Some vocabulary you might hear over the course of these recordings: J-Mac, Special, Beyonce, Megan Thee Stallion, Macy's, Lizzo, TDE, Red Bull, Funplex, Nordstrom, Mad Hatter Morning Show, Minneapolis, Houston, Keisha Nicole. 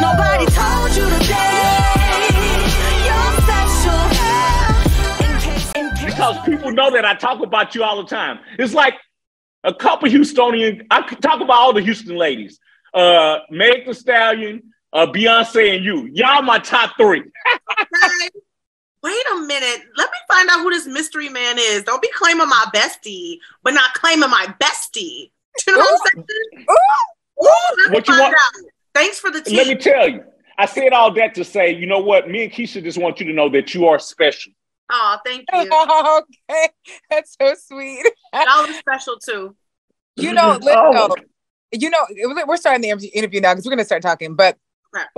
Nobody told you today. You're special. In case because people know that I talk about you all the time. It's like a couple Houstonian. I could talk about all the Houston ladies. Megan Thee Stallion, Beyonce, and you. Y'all my top three. Wait a minute. Let me find out who this mystery man is. Don't be claiming my bestie, but not claiming my bestie. You know what I'm saying? What you want? Out. Thanks for the tea. Let me tell you. I said all that to say, you know what? Me and Keisha just want you to know that you are special. Oh, thank you. Oh, okay. That's so sweet. Y'all are special too. You know, Lizzo. You know, we're starting the interview now because we're going to start talking, but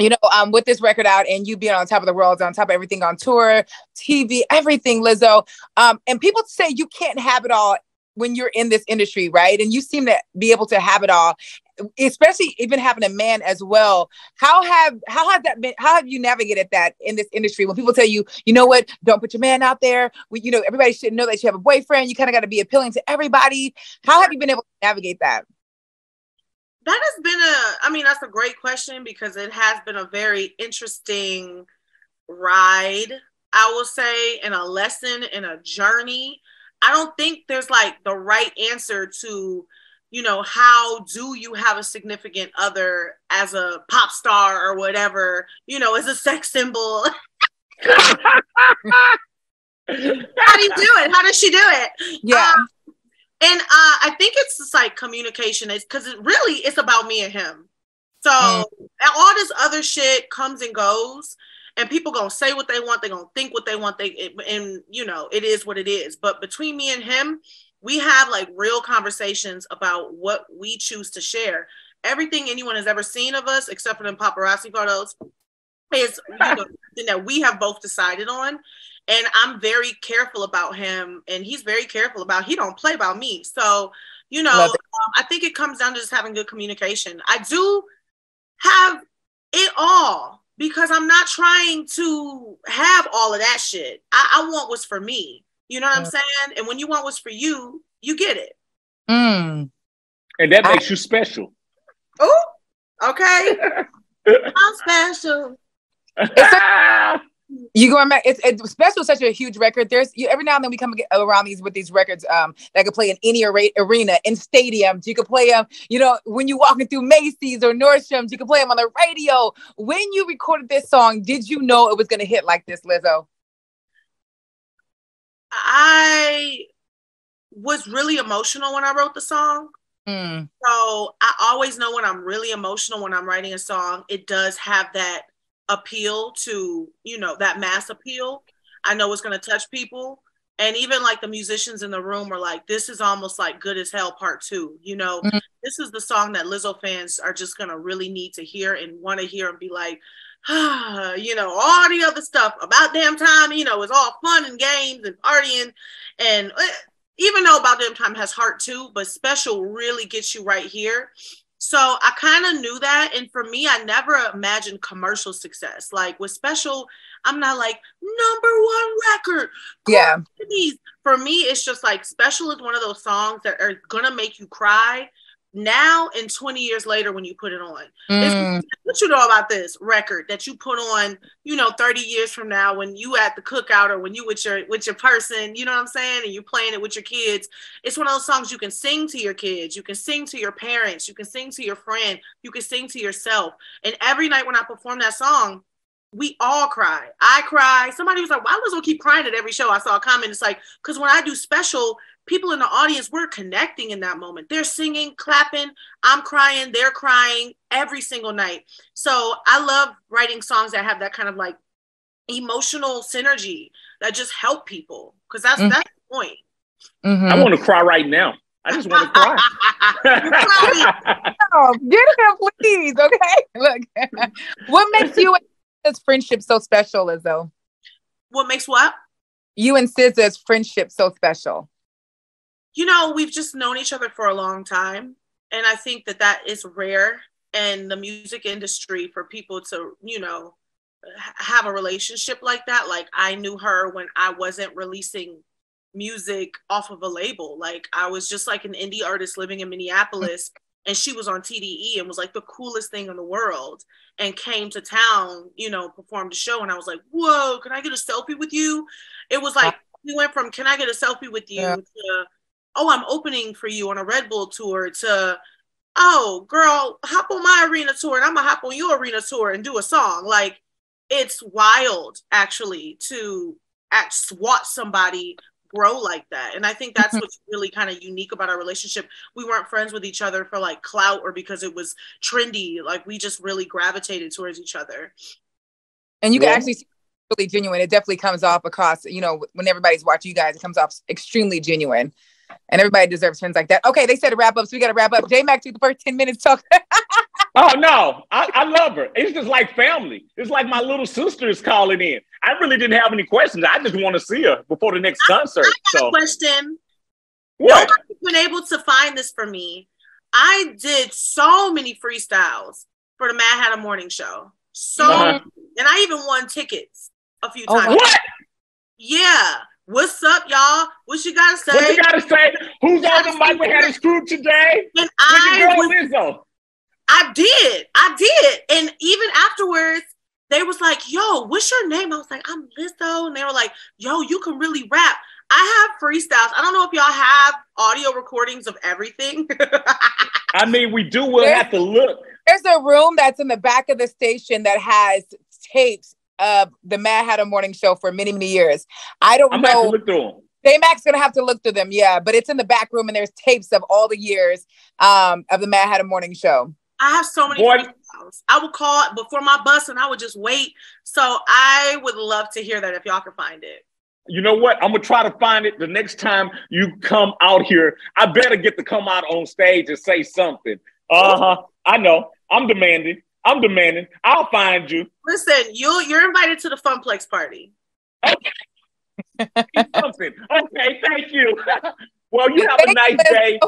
you know, with this record out and you being on top of the world, on top of everything on tour, TV, everything, Lizzo, and people say you can't have it all when you're in this industry, right? And you seem to be able to have it all, especially even having a man as well. How have you navigated that in this industry when people tell you, you know what, don't put your man out there. You know, everybody should know that you have a boyfriend. You kind of got to be appealing to everybody. How have you been able to navigate that? That has been that's a great question because it has been a very interesting ride, I will say, and a lesson and a journey. I don't think there's like the right answer to, you know, how do you have a significant other as a pop star or whatever, you know, as a sex symbol. How do you do it? How does she do it? Yeah. And I think it's just like communication. It's because it's about me and him. So all this other shit comes and goes, and people gonna say what they want. They gonna think what they want. And you know, it is what it is. But between me and him, we have like real conversations about what we choose to share. Everything anyone has ever seen of us, except for them paparazzi photos, is something that we have both decided on. And I'm very careful about him, and he's very careful about, he don't play about me. So, you know, I think it comes down to just having good communication. I do have it all because I'm not trying to have all of that shit. I want what's for me. You know what I'm saying? And when you want what's for you, you get it. Mm. And that makes you special. Oh, okay. I'm special. You going back? It's Special. Such a huge record. Every now and then we come around with these records that could play in any arena, in stadiums. You could play them, you know, when you're walking through Macy's or Nordstrom's. You could play them on the radio. When you recorded this song, did you know it was going to hit like this, Lizzo? I was really emotional when I wrote the song. Mm. So I always know when I'm really emotional when I'm writing a song. It does have that appeal to, you know, that mass appeal. I know it's going to touch people. And even like the musicians in the room are like, this is almost like Good as Hell Part 2. You know, this is the song that Lizzo fans are just going to really need to hear and want to hear and be like, ah, you know, all the other stuff about damn time, you know, is all fun and games and partying. And even though About Damn Time has heart too, but Special really gets you right here. So I kind of knew that. And for me, I never imagined commercial success. Like with Special, I'm not like number 1 record. Yeah. For me, it's just like Special is one of those songs that are going to make you cry now and 20 years later when you put it on. It's what you know about this record that you put on, you know, 30 years from now when you at the cookout or when you with your person, you know what I'm saying, and you're playing it with your kids. It's one of those songs you can sing to your kids, you can sing to your parents, you can sing to your friend, you can sing to yourself. And every night when I perform that song, we all cry. I cry. Somebody was like, why Lizzo keep crying at every show? I saw a comment. It's like, because when I do Special, people in the audience, we're connecting in that moment. They're singing, clapping. I'm crying. They're crying every single night. So I love writing songs that have that kind of like emotional synergy that just help people. Because that's the point. Mm-hmm. I want to cry right now. I just want to cry. Oh, get him, please. Okay. Look. What makes you and Scissor's friendship so special, Lizzo? What makes what? You and Scissor's friendship so special. You know, we've just known each other for a long time. And I think that is rare in the music industry for people to, you know, have a relationship like that. Like I knew her when I wasn't releasing music off of a label. Like I was just like an indie artist living in Minneapolis and she was on TDE and was like the coolest thing in the world and came to town, you know, performed a show. And I was like, whoa, can I get a selfie with you? It was like, we went from, can I get a selfie with you? Yeah. To, oh, I'm opening for you on a Red Bull tour, to, oh, girl, hop on my arena tour and I'm gonna hop on your arena tour and do a song. Like, it's wild, actually, to watch somebody grow like that. And I think that's what's really kind of unique about our relationship. We weren't friends with each other for like clout or because it was trendy. Like, we just really gravitated towards each other. And you can actually see it's really genuine. It definitely comes off across, you know, when everybody's watching you guys, it comes off extremely genuine. And everybody deserves friends like that. Okay, they said a wrap up, so we got to wrap up. J-Mac took the first 10 minutes talking. Oh, no. I love her. It's just like family. It's like my little sister is calling in. I really didn't have any questions. I just want to see her before the next concert. I got a question. What? Nobody's been able to find this for me. I did so many freestyles for the Mad Hatter Morning Show. So, and I even won tickets a few times. What? Yeah. What's up, y'all? What you gotta say? What you gotta say? Who's on the mic? We had a screw today. And Lizzo. I did. And even afterwards, they was like, yo, what's your name? I was like, I'm Lizzo. And they were like, yo, you can really rap. I have freestyles. I don't know if y'all have audio recordings of everything. I mean, we do. We'll have to look. There's a room that's in the back of the station that has tapes of the Mad Hatter Morning Show for many, many years. I don't know. I'm going to look through them. J-Mac's going to have to look through them, yeah. But it's in the back room, and there's tapes of all the years of the Mad Hatter Morning Show. I have so many freestyles. I would call it before my bus, and I would just wait. So I would love to hear that if y'all can find it. You know what? I'm going to try to find it the next time you come out here. I better get to come out on stage and say something. Uh-huh. I know. I'm demanding. I'll find you. Listen, you're invited to the Funplex party. Okay. Something. Okay, thank you. Well, you have a nice day.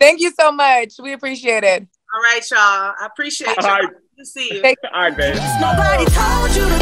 Thank you so much. We appreciate it. All right, y'all. I appreciate you. All right. Good to see you. All right, babe. Nobody told you to